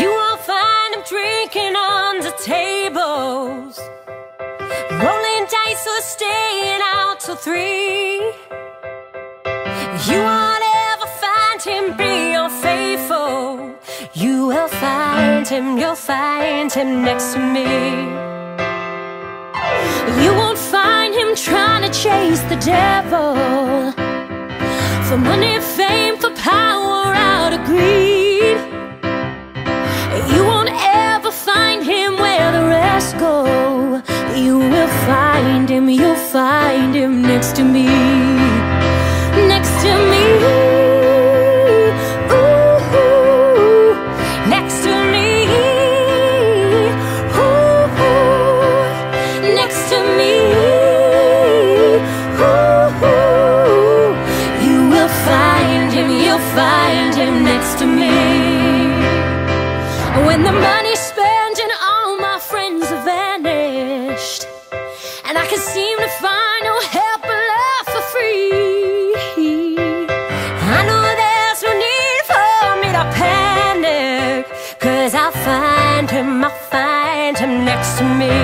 You will find him drinking on the tables, rolling dice or staying out till 3. You won't ever find him being unfaithful. You will find him, you'll find him next to me. You won't find him trying to chase the devil for money, fame, for power, out of greed. You won't ever find him where the rest go. You will find him, you'll find him next to me. Next to me. Find him next to me. When the money spent and all my friends have vanished, and I can seem to find no help but love for free, I know there's no need for me to panic, cause I'll find him next to me.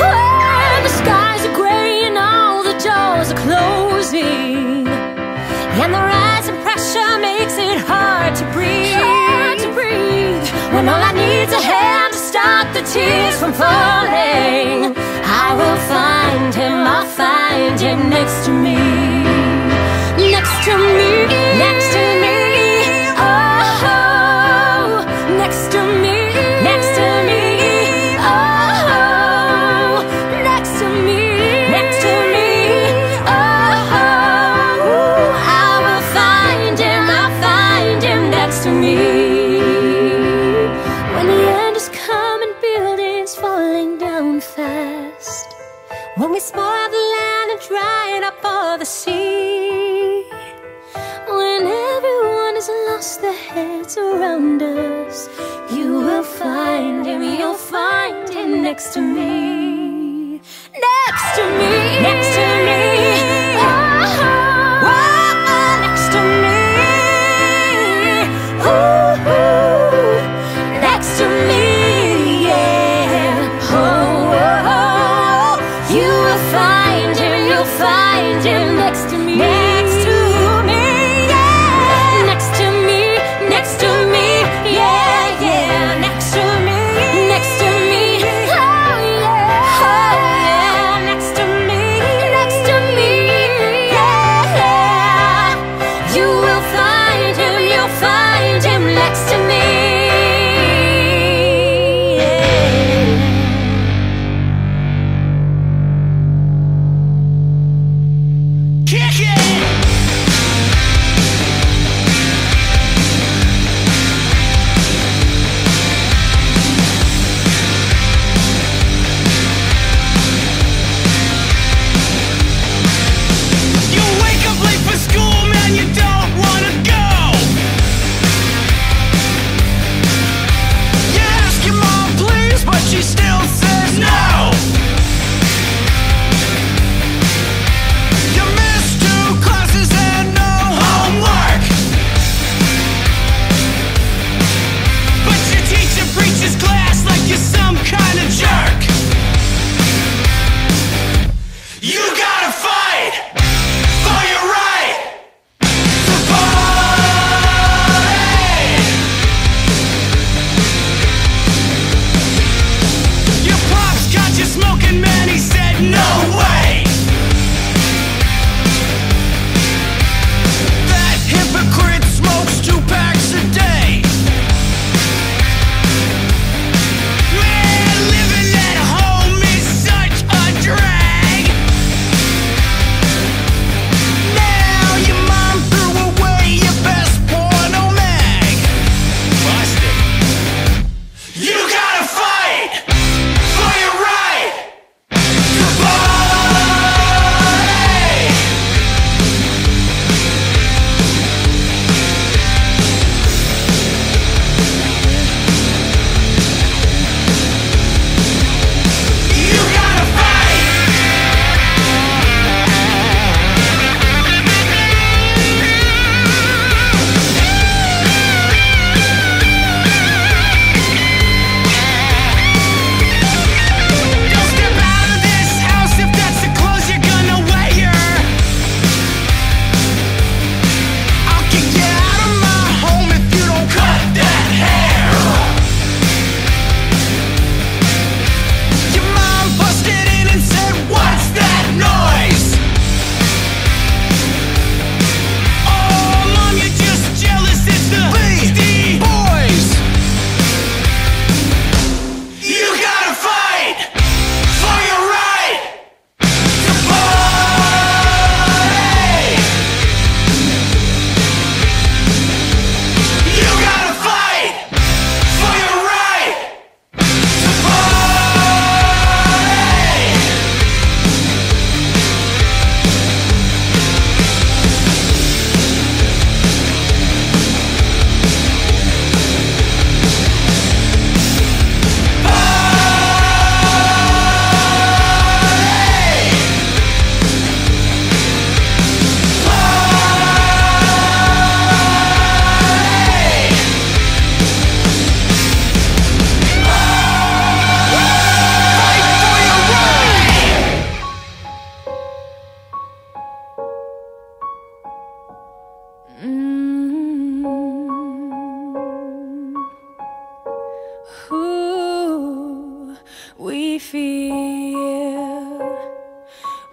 When the skies are grey and all the doors are closing, and the rising pressure makes it hard to breathe, hard to breathe. When all I need's a hand to stop the tears from falling, I will find him, I'll find him next to me. Next to me, next to me. Oh, next to me, next to me. Oh, next to me, next to me. When we spoil the land and drying up all the sea, when everyone has lost their heads around us, you will find him, you'll find him next to me. Next to me, next to me. Oh, oh, next to me. Ooh, ooh, next to me. Find him next to me. Next to me, yeah. Next to me, next to me, yeah, yeah. Next to me, oh yeah.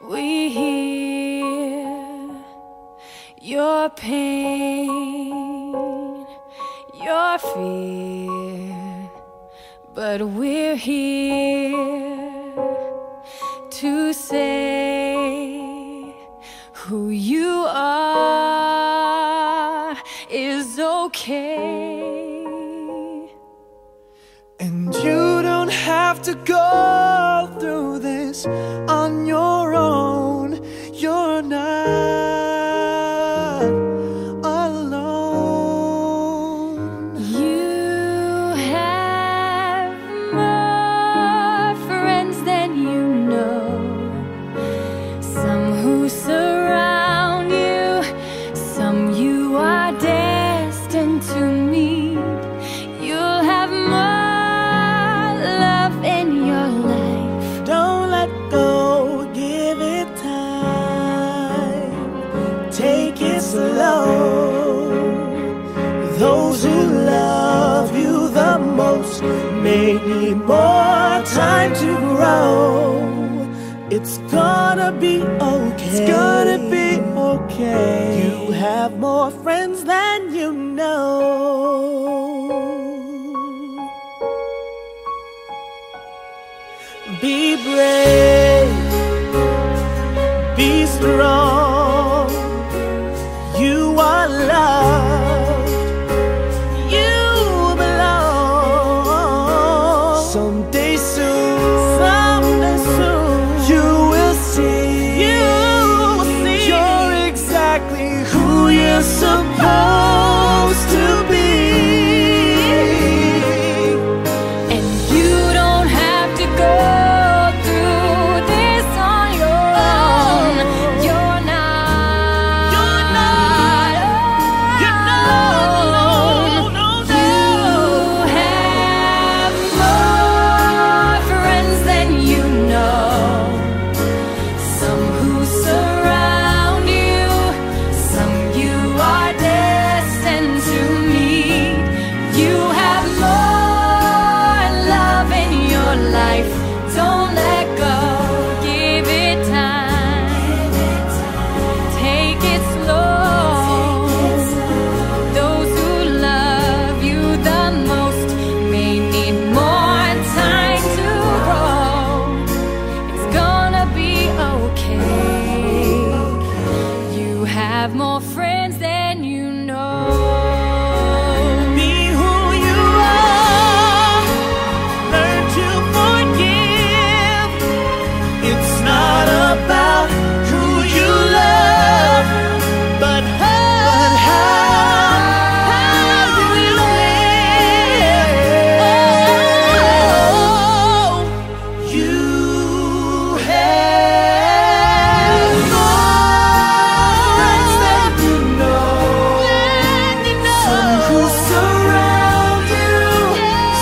we hear your pain, your fear, but we're here to say who you are is okay, and you don't have to go through this on your own. You're not alone. You have more friends than you know, some who surround you, some you are destined to meet. You'll have more love in your life. Don't let go, give it time, take it slow. Those who love you the most may need more time to grow. It's gonna be okay, it's gonna be okay. You have more friends than you know. Be brave, be strong. You are loved, you belong. Someday soon, someday soon, you will see, you will see, you're exactly who you're supposed to be. And you don't have to go through this on your own. You're not alone. You have more friends than you know, some who surround you, some you are destined to meet. You have more love in your life. Don't let go, give it time, take it slow. Those who love you the most may need more time to grow. It's gonna be okay. You have more friends than you know. Be who you are, learn to forgive. It's not about who you love, but how you live. Oh, you have more friends than you know, some who surround you,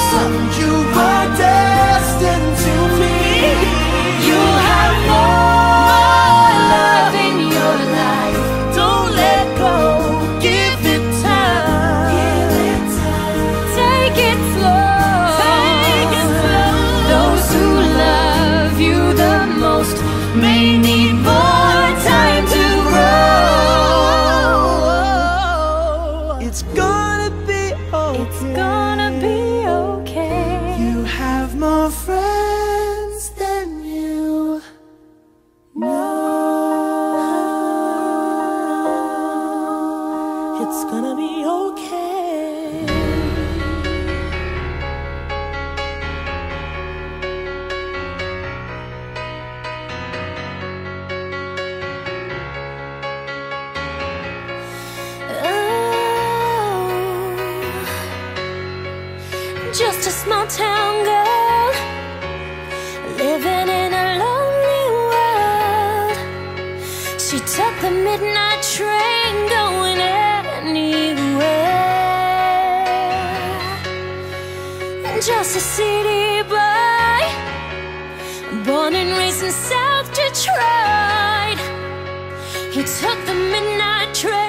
some you are destined to meet. You have more love in your life. Don't let go, give it time, take it slow. Those who love you the most may need more time to grow. It's gonna be okay, it's gonna be okay. You have more friends than you know. It's gonna be okay. Just a small town girl, living in a lonely world. She took the midnight train, going anywhere. Just a city boy, born and raised in South Detroit. He took the midnight train.